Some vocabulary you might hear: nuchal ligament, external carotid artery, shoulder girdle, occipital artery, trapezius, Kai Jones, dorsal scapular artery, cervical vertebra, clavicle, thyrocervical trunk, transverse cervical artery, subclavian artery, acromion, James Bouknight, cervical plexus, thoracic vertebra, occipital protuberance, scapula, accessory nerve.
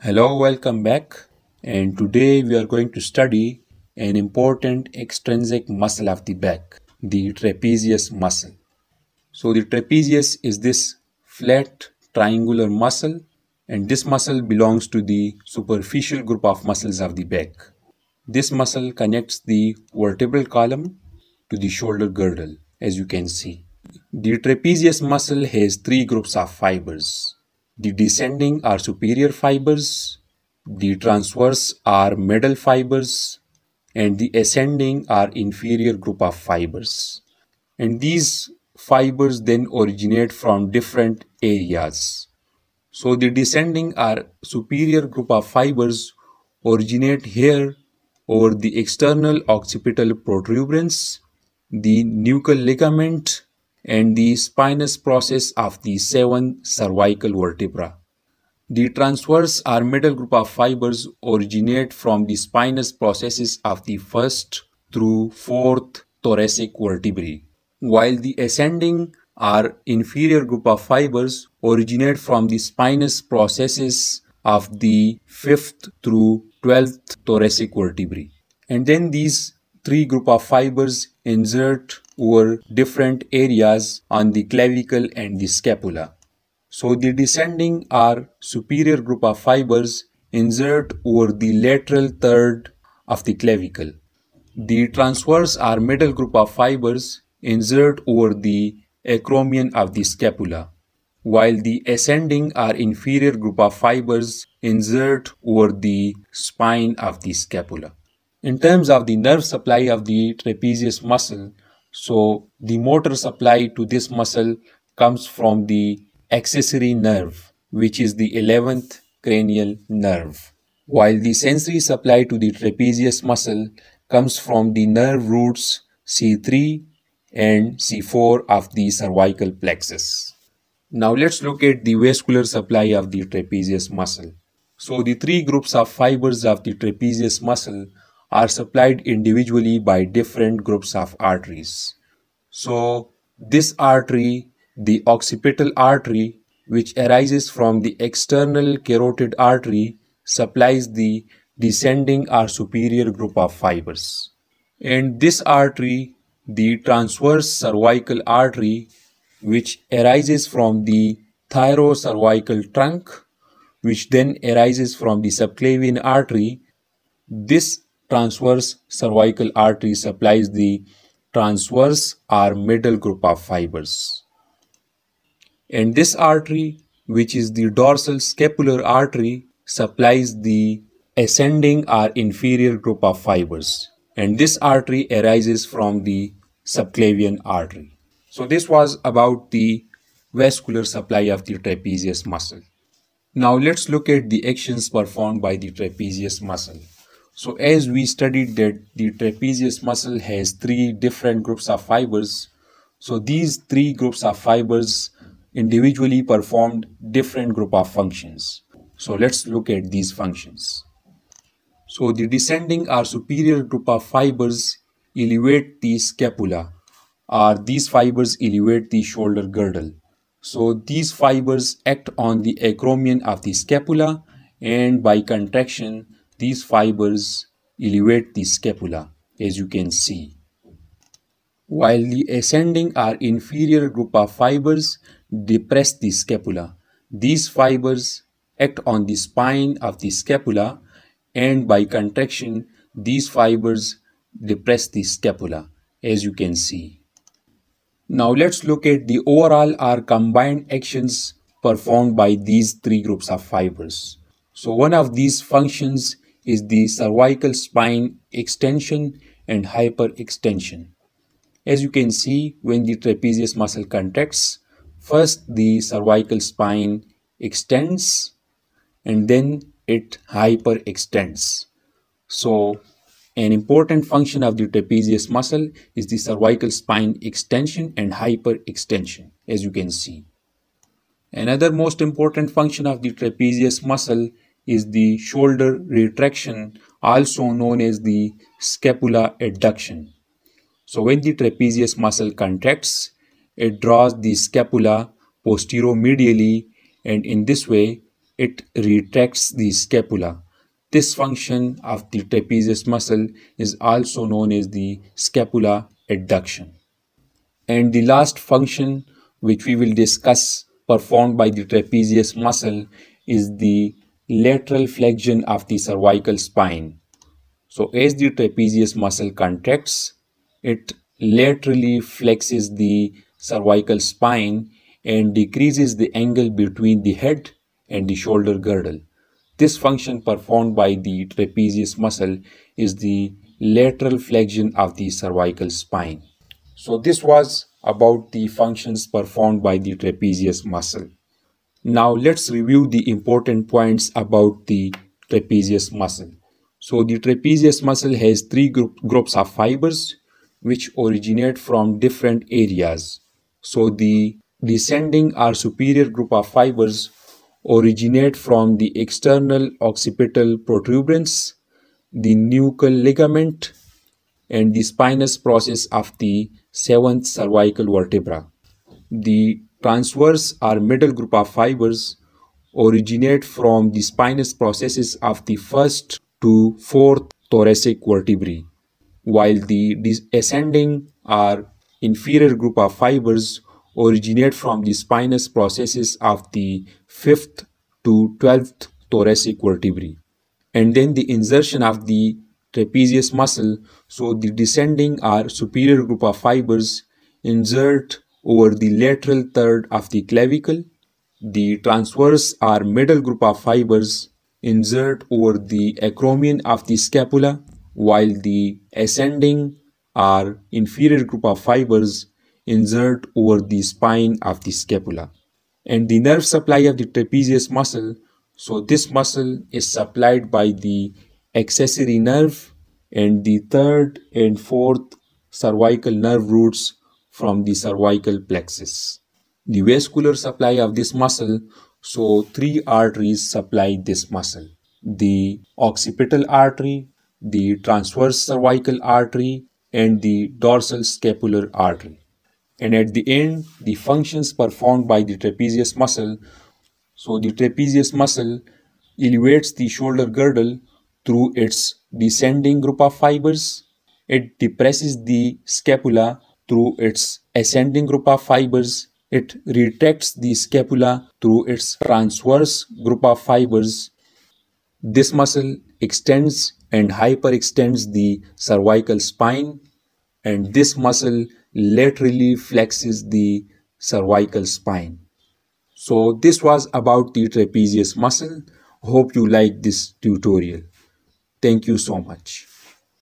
Hello, welcome back, and today we are going to study an important extrinsic muscle of the back, the trapezius muscle. So the trapezius is this flat triangular muscle, and this muscle belongs to the superficial group of muscles of the back. This muscle connects the vertebral column to the shoulder girdle, as you can see. The trapezius muscle has three groups of fibers. The descending are superior fibers, the transverse are medial fibers, and the ascending are inferior group of fibers. And these fibers then originate from different areas. So the descending are superior group of fibers originate here over the external occipital protuberance, the nuchal ligament, and the spinous process of the 7 cervical vertebra. The transverse or medial group of fibers originate from the spinous processes of the 1st through 4th thoracic vertebrae, while the ascending or inferior group of fibers originate from the spinous processes of the 5th through 12th thoracic vertebrae. And then these three group of fibers insert over different areas on the clavicle and the scapula. So the descending or superior group of fibers insert over the lateral third of the clavicle. The transverse or medial group of fibers insert over the acromion of the scapula, while the ascending or inferior group of fibers insert over the spine of the scapula. In terms of the nerve supply of the trapezius muscle, so the motor supply to this muscle comes from the accessory nerve, which is the 11th cranial nerve, while the sensory supply to the trapezius muscle comes from the nerve roots C3 and C4 of the cervical plexus. Now let's look at the vascular supply of the trapezius muscle. So the three groups of fibers of the trapezius muscle are supplied individually by different groups of arteries. So this artery, the occipital artery, which arises from the external carotid artery, supplies the descending or superior group of fibers. And this artery, the transverse cervical artery, which arises from the thyrocervical trunk, which then arises from the subclavian artery. This transverse cervical artery supplies the transverse or medial group of fibers. And this artery, which is the dorsal scapular artery, supplies the ascending or inferior group of fibers. And this artery arises from the subclavian artery. So this was about the vascular supply of the trapezius muscle. Now let's look at the actions performed by the trapezius muscle. So as we studied that the trapezius muscle has three different groups of fibers, so these three groups of fibers individually performed different group of functions. So let's look at these functions. So the descending or superior group of fibers elevate the scapula, or these fibers elevate the shoulder girdle. So these fibers act on the acromion of the scapula, and by contraction these fibers elevate the scapula, as you can see. While the ascending or inferior group of fibers depress the scapula, these fibers act on the spine of the scapula, and by contraction these fibers depress the scapula, as you can see. Now let's look at the overall or combined actions performed by these three groups of fibers. So one of these functions is the cervical spine extension and hyperextension. As you can see, when the trapezius muscle contracts, first the cervical spine extends and then it hyperextends. So an important function of the trapezius muscle is the cervical spine extension and hyperextension, as you can see. Another most important function of the trapezius muscle is the shoulder retraction, also known as the scapula adduction. So when the trapezius muscle contracts, it draws the scapula posteromedially, and in this way it retracts the scapula. This function of the trapezius muscle is also known as the scapular adduction. And the last function which we will discuss performed by the trapezius muscle is the lateral flexion of the cervical spine. So as the trapezius muscle contracts, it laterally flexes the cervical spine and decreases the angle between the head and the shoulder girdle. This function performed by the trapezius muscle is the lateral flexion of the cervical spine. So this was about the functions performed by the trapezius muscle. Now let's review the important points about the trapezius muscle. So the trapezius muscle has three groups of fibers which originate from different areas. So the descending or superior group of fibers originate from the external occipital protuberance, the nuchal ligament, and the spinous process of the seventh cervical vertebra. The transverse or middle group of fibers originate from the spinous processes of the first to fourth thoracic vertebrae, while the ascending or inferior group of fibers originate from the spinous processes of the 5th to 12th thoracic vertebrae. And then the insertion of the trapezius muscle, so the descending or superior group of fibers insert over the lateral third of the clavicle, the transverse or middle group of fibers insert over the acromion of the scapula, while the ascending or inferior group of fibers insert over the spine of the scapula. And the nerve supply of the trapezius muscle, so this muscle is supplied by the accessory nerve and the third and fourth cervical nerve roots from the cervical plexus. The vascular supply of this muscle, so three arteries supply this muscle: the occipital artery, the transverse cervical artery, and the dorsal scapular artery. And at the end, the functions performed by the trapezius muscle. So the trapezius muscle elevates the shoulder girdle through its descending group of fibers. It depresses the scapula through its ascending group of fibers. It retracts the scapula through its transverse group of fibers. This muscle extends and hyperextends the cervical spine, and this muscle laterally flexes the cervical spine. So this was about the trapezius muscle. Hope you like this tutorial. Thank you so much.